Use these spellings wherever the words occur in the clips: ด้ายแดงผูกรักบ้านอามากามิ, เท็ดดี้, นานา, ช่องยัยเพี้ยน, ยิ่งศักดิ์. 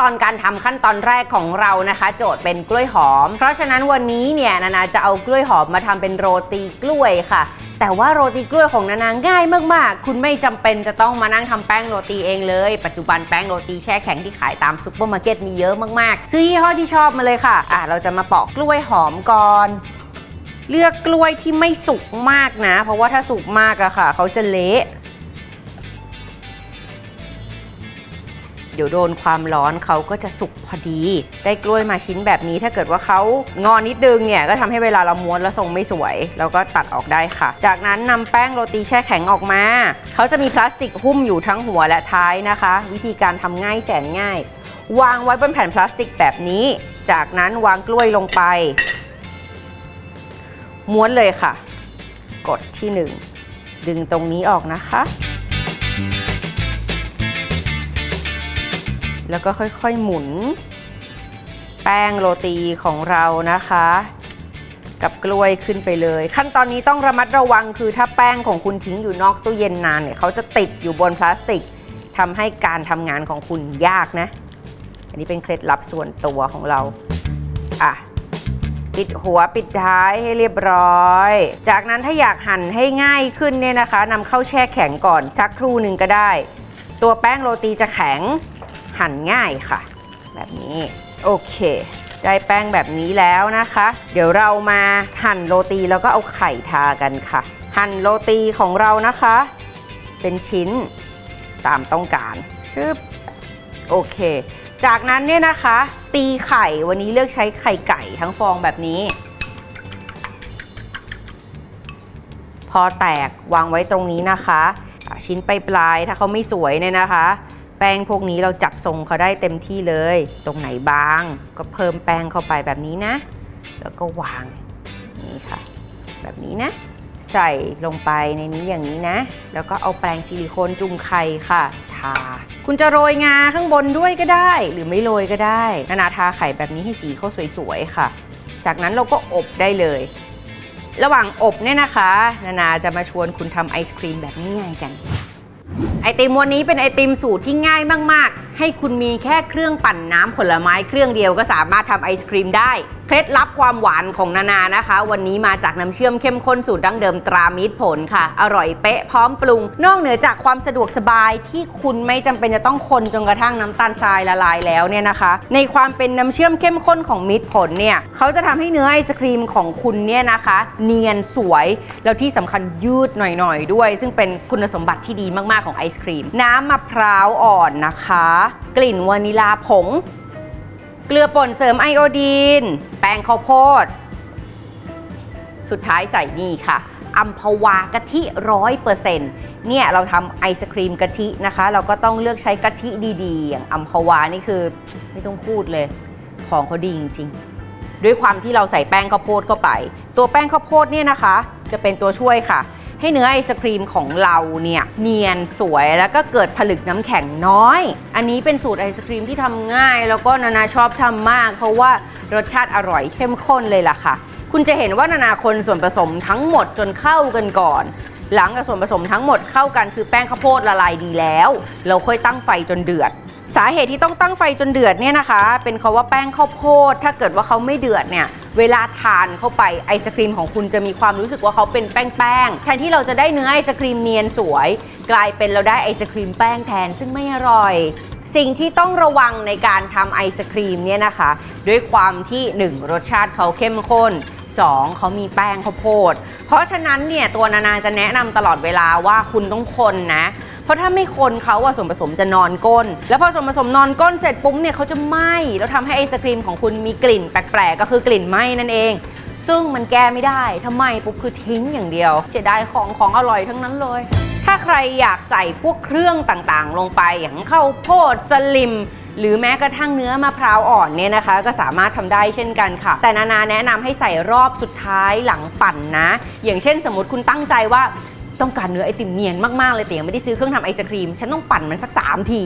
ตอนการทำขั้นตอนแรกของเรานะคะโจทย์เป็นกล้วยหอมเพราะฉะนั้นวันนี้เนี่ยนานาจะเอากล้วยหอมมาทำเป็นโรตีกล้วยค่ะแต่ว่าโรตีกล้วยของนานาง่ายมากๆคุณไม่จำเป็นจะต้องมานั่งทำแป้งโรตีเองเลยปัจจุบันแป้งโรตีแช่แข็งที่ขายตามซุปเปอร์มาร์เก็ตมีเยอะมากๆซื้อยี่ห้อที่ชอบมาเลยค่ะเราจะมาปอกกล้วยหอมก่อนเลือกกล้วยที่ไม่สุกมากนะเพราะว่าถ้าสุกมากอะค่ะเขาจะเละเดี๋ยวโดนความร้อนเขาก็จะสุกพอดีได้กล้วยมาชิ้นแบบนี้ถ้าเกิดว่าเขางอนิดนึงเนี่ยก็ทำให้เวลาเราม้วนแล้วทรงไม่สวยเราก็ตัดออกได้ค่ะจากนั้นนำแป้งโรตีแช่แข็งออกมาเขาจะมีพลาสติกหุ้มอยู่ทั้งหัวและท้ายนะคะวิธีการทำง่ายแสนง่ายวางไว้บนแผ่นพลาสติกแบบนี้จากนั้นวางกล้วยลงไปม้วนเลยค่ะกดที่1ดึงตรงนี้ออกนะคะแล้วก็ค่อยๆหมุนแป้งโรตีของเรานะคะกับกล้วยขึ้นไปเลยขั้นตอนนี้ต้องระมัดระวังคือถ้าแป้งของคุณทิ้งอยู่นอกตู้เย็นนานเนี่ยเขาจะติดอยู่บนพลาสติกทำให้การทำงานของคุณยากนะอันนี้เป็นเคล็ดลับส่วนตัวของเราปิดหัวปิดท้ายให้เรียบร้อยจากนั้นถ้าอยากหั่นให้ง่ายขึ้นเนี่ยนะคะนำเข้าแช่แข็งก่อนสักครู่หนึ่งก็ได้ตัวแป้งโรตีจะแข็งหั่นง่ายค่ะแบบนี้โอเคได้แป้งแบบนี้แล้วนะคะเดี๋ยวเรามาหั่นโรตีแล้วก็เอาไข่ทากันค่ะหั่นโรตีของเรานะคะเป็นชิ้นตามต้องการชึบโอเคจากนั้นเนี่ยนะคะตีไข่วันนี้เลือกใช้ไข่ไก่ทั้งฟองแบบนี้พอแตกวางไว้ตรงนี้นะคะชิ้นปลายๆถ้าเขาไม่สวยเนี่ยนะคะแป้งพวกนี้เราจับทรงเขาได้เต็มที่เลยตรงไหนบางก็เพิ่มแป้งเข้าไปแบบนี้นะแล้วก็วางนี่ค่ะแบบนี้นะใส่ลงไปในนี้อย่างนี้นะแล้วก็เอาแปรงซิลิโคนจุ่มไข่ค่ะทาคุณจะโรยงาข้างบนด้วยก็ได้หรือไม่โรยก็ได้นานาทาไข่แบบนี้ให้สีเขาสวยๆค่ะจากนั้นเราก็อบได้เลยระหว่างอบเนี่ยนะคะนานาจะมาชวนคุณทำไอศครีมแบบง่ายๆกันไอติมวันนี้เป็นไอติมสูตรที่ง่ายมากๆให้คุณมีแค่เครื่องปั่นน้ำผลไม้เครื่องเดียวก็สามารถทำไอศครีมได้เคล็ดลับความหวานของนานานะคะวันนี้มาจากน้ำเชื่อมเข้มข้นสูตรดั้งเดิมตรามิตรผลค่ะอร่อยเป๊ะพร้อมปรุงนอกเหนือจากความสะดวกสบายที่คุณไม่จำเป็นจะต้องคนจนกระทั่งน้ำตาลทรายละลายแล้วเนี่ยนะคะในความเป็นน้ำเชื่อมเข้มข้นของมิตรผลเนี่ยเขาจะทำให้เนื้อไอศครีมของคุณเนี่ยนะคะเนียนสวยแล้วที่สำคัญยืดหน่อยๆด้วยซึ่งเป็นคุณสมบัติที่ดีมากๆของไอศครีมน้ำมะพร้าวอ่อนนะคะกลิ่นวานิลาผงเกลือป่นเสริมไอโอดีนแป้งข้าวโพดสุดท้ายใส่นี่ค่ะอัมพวากะทิ 100% เนี่ยเราทำไอศครีมกะทินะคะเราก็ต้องเลือกใช้กะทิดีๆอย่างอัมพวานี่คือไม่ต้องพูดเลยของเขาดีจริงๆด้วยความที่เราใส่แป้งข้าวโพดเข้าไปตัวแป้งข้าวโพดเนี่ยนะคะจะเป็นตัวช่วยค่ะให้เนื้อไอศครีมของเราเนี่ยเนียนสวยแล้วก็เกิดผลึกน้ำแข็งน้อยอันนี้เป็นสูตรไอศครีมที่ทำง่ายแล้วก็นานาชอบทำมากเพราะว่ารสชาติอร่อยเข้มข้นเลยล่ะค่ะคุณจะเห็นว่านานาคนส่วนผสมทั้งหมดจนเข้ากันก่อนหลังจากส่วนผสมทั้งหมดเข้ากันคือแป้งข้าวโพดละลายดีแล้วเราค่อยตั้งไฟจนเดือดสาเหตุที่ต้องตั้งไฟจนเดือดเนี่ยนะคะเป็นเพราะว่าแป้งข้าวโพดถ้าเกิดว่าเขาไม่เดือดเนี่ยเวลาทานเข้าไปไอศครีมของคุณจะมีความรู้สึกว่าเขาเป็นแป้งๆแทนที่เราจะได้เนื้อไอศครีมเนียนสวยกลายเป็นเราได้ไอศครีมแป้งแทนซึ่งไม่อร่อยสิ่งที่ต้องระวังในการทำไอศครีมเนี่ยนะคะด้วยความที่1รสชาติเขาเข้มข้น2เขามีแป้งข้าวโพดเพราะฉะนั้นเนี่ยตัวนานาจะแนะนำตลอดเวลาว่าคุณต้องคนนะเพราะถ้าไม่คนเขาว่าส่วนผสมจะนอนก้นแล้วพอส่วนผสมนอนก้นเสร็จปุ๊บเนี่ยเขาจะไหม้แล้วทำให้ไอศครีมของคุณมีกลิ่นแปลกๆก็คือกลิ่นไหม้นั่นเองซึ่งมันแก้ไม่ได้ถ้าไหม้ปุ๊บคือทิ้งอย่างเดียวเสียดายของอร่อยทั้งนั้นเลยถ้าใครอยากใส่พวกเครื่องต่างๆลงไปอย่างข้าวโพดสลิมหรือแม้กระทั่งเนื้อมะพร้าวอ่อนเนี่ยนะคะก็สามารถทำได้เช่นกันค่ะแต่นานาแนะนำให้ใส่รอบสุดท้ายหลังปั่นนะอย่างเช่นสมมติคุณตั้งใจว่า ต้องการเนื้อไอติมเนียนมากๆเลยแต่ยังไม่ได้ซื้อเครื่องทำไอศครีมฉันต้องปั่นมันสัก3ที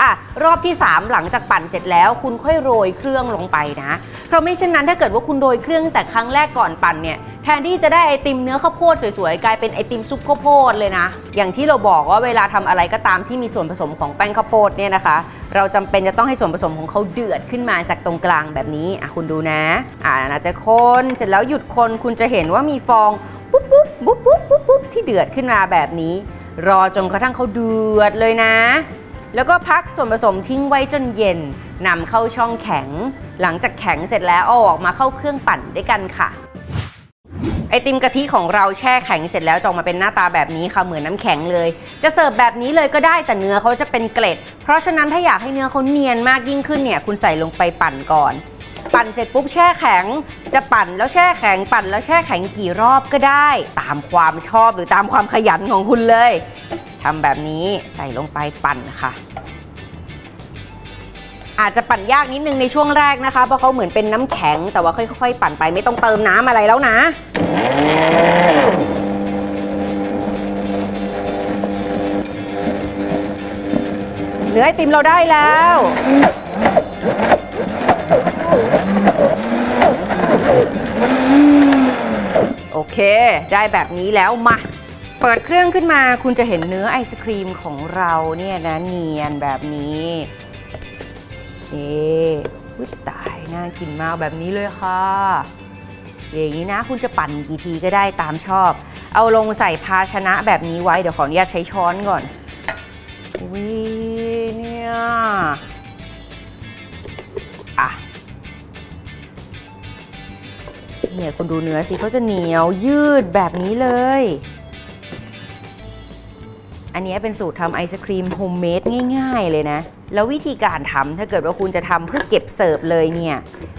อ่ะรอบที่3หลังจากปั่นเสร็จแล้วคุณค่อยโรยเครื่องลงไปนะเพราะไม่เช่นนั้นถ้าเกิดว่าคุณโรยเครื่องแต่ครั้งแรกก่อนปั่นเนี่ยแทนที่จะได้ไอติมเนื้อข้าวโพดสวยๆกลายเป็นไอติมซุปข้าวโพดเลยนะอย่างที่เราบอกว่าเวลาทำอะไรก็ตามที่มีส่วนผสมของแป้งข้าวโพดเนี่ยนะคะเราจำเป็นจะต้องให้ส่วนผสมของเขาเดือดขึ้นมาจากตรงกลางแบบนี้อ่ะคุณดูนะอาจจะคนเสร็จแล้วหยุดคนคุณจะเห็นว่ามีฟองปุ๊บปุ๊บปุ๊บปุ๊บปุ๊บที่เดือดขึ้นมาแบบนี้รอจนกระทั่งเขาเดือดเลยนะแล้วก็พักส่วนผสมทิ้งไว้จนเย็นนำเข้าช่องแข็งหลังจากแข็งเสร็จแล้วเอาออกมาเข้าเครื่องปั่นด้วยกันค่ะไอติมกะทิของเราแช่แข็งเสร็จแล้วจงมาเป็นหน้าตาแบบนี้ค่ะเหมือนน้ำแข็งเลยจะเสิร์ฟแบบนี้เลยก็ได้แต่เนื้อเขาจะเป็นเกล็ดเพราะฉะนั้นถ้าอยากให้เนื้อเขาเนียนมากยิ่งขึ้นเนี่ยคุณใส่ลงไปปั่นก่อนปั่นเสร็จปุ๊บแช่แข็งจะปั่นแล้วแช่แข็งปั่นแล้วแช่แข็งกี่รอบก็ได้ตามความชอบหรือตามความขยันของคุณเลยทำแบบนี้ใส่ลงไปปั่นค่ะอาจจะปั่นยากนิดนึงในช่วงแรกนะคะเพราะเขาเหมือนเป็นน้ำแข็งแต่ว่าค่อยๆปั่นไปไม่ต้องเติมน้ำอะไรแล้วนะเนื้อไอติมเราได้แล้วโอเคได้แบบนี้แล้วมาเปิดเครื่องขึ้นมาคุณจะเห็นเนื้อไอศครีมของเราเนี่ยนะเนียนแบบนี้นี่ตายน่ากินมากแบบนี้เลยค่ะอย่างนี้นะคุณจะปั่นกี่ทีก็ได้ตามชอบเอาลงใส่ภาชนะแบบนี้ไว้เดี๋ยวขออนุญาตใช้ช้อนก่อนวิเนี่ยอ่ะเนี่ยคุณดูเนื้อสิเขาจะเหนียวยืดแบบนี้เลยอันนี้เป็นสูตรทำไอศครีมโฮมเมดง่ายๆเลยนะแล้ววิธีการทำถ้าเกิดว่าคุณจะทำเพื่อเก็บเสิร์ฟเลยเนี่ย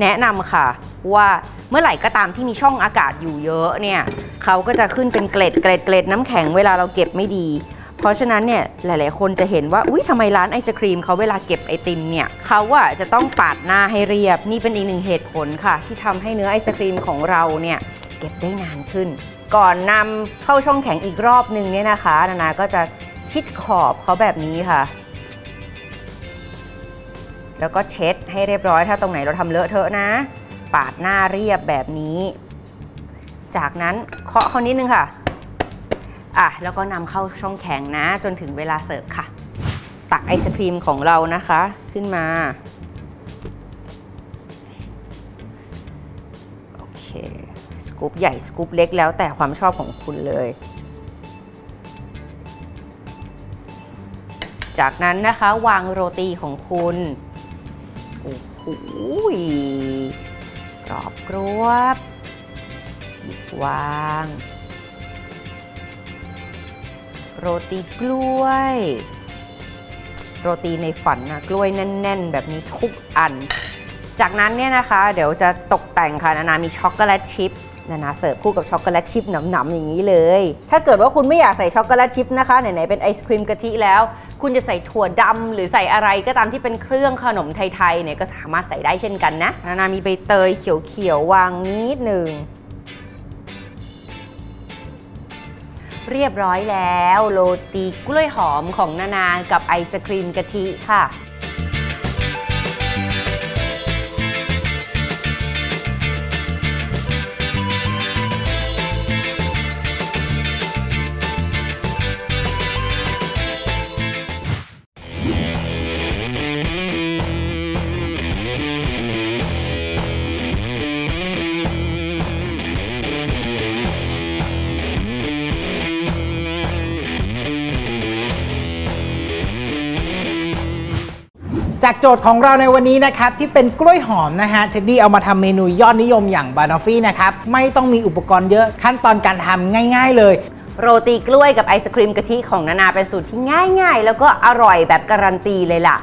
แนะนำค่ะว่าเมื่อไหร่ก็ตามที่มีช่องอากาศอยู่เยอะเนี่ยเขาก็จะขึ้นเป็นเกล็ดน้ำแข็งเวลาเราเก็บไม่ดีเพราะฉะนั้นเนี่ยหลายๆคนจะเห็นว่าอุ๊ยทำไมร้านไอศครีมเขาเวลาเก็บไอติมเนี่ยเขาอะจะต้องปาดหน้าให้เรียบนี่เป็นอีกหนึ่งเหตุผลค่ะที่ทำให้เนื้อไอศครีมของเราเนี่ยเก็บได้นานขึ้นก่อนนำเข้าช่องแข็งอีกรอบนึงเนี่ยนะคะนาก็จะชิดขอบเขาแบบนี้ค่ะแล้วก็เช็ดให้เรียบร้อยถ้าตรงไหนเราทำเลอะเทอะนะปาดหน้าเรียบแบบนี้จากนั้นเคาะเขานิดนึงค่ะอ่ะแล้วก็นำเข้าช่องแข็งนะจนถึงเวลาเสิร์ฟค่ะตักไอศครีมของเรานะคะขึ้นมาโอเคสกู๊ปใหญ่สกู๊ปเล็กแล้วแต่ความชอบของคุณเลยจากนั้นนะคะวางโรตีของคุณโอ้โหกรอบกรอบหยิบวางโรตีกล้วยโรตีในฝันนะกล้วยแน่นๆแบบนี้ทุกอันจากนั้นเนี่ยนะคะเดี๋ยวจะตกแต่งค่ะนานามีช็อกโกแลตชิพนาเสิร์ฟคู่กับช็อกโกแลตชิพหนำๆอย่างนี้เลยถ้าเกิดว่าคุณไม่อยากใส่ช็อกโกแลตชิพนะคะไหนๆเป็นไอศครีมกะทิแล้วคุณจะใส่ถั่วดำหรือใส่อะไรก็ตามที่เป็นเครื่องขนมไทยๆเนี่ยก็สามารถใส่ได้เช่นกันนะนามีใบเตยเขียวๆวางนิดหนึ่งเรียบร้อยแล้วโรตีกล้วยหอมของนานากับไอศครีมกะทิค่ะจากโจทย์ของเราในวันนี้นะครับที่เป็นกล้วยหอมนะฮะเทดดี้เอามาทำเมนูยอดนิยมอย่างบานอฟฟี่นะครับไม่ต้องมีอุปกรณ์เยอะขั้นตอนการทำง่ายๆเลยโรตีกล้วยกับไอศครีมกะทิของนานาเป็นสูตรที่ง่ายๆแล้วก็อร่อยแบบการันตีเลยล่ะ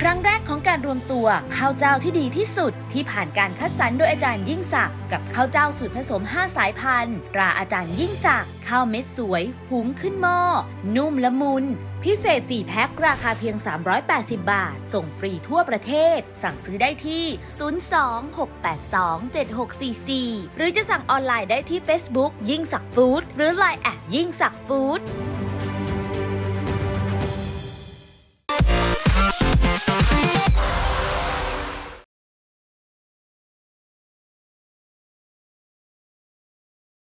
ครั้งแรกของ การรวมตัวข้าวเจ้าที่ดีที่สุดที่ผ่านการคัดสรรโดยอาจารย์ยิ่งศักดิ์กับข้าวเจ้าสูตรผสม5สายพันธุ์ตราอาจารย์ยิ่งศักดิ์ข้าวเม็ดสวยหุงขึ้นหม้อนุ่มละมุนพิเศษ4แพ็คราคาเพียง380บาทส่งฟรีทั่วประเทศสั่งซื้อได้ที่026827644หรือจะสั่งออนไลน์ได้ที่ Facebook ยิ่งศักดิ์ฟู้ดหรือ Line@ ยิ่งศักดิ์ฟู้ด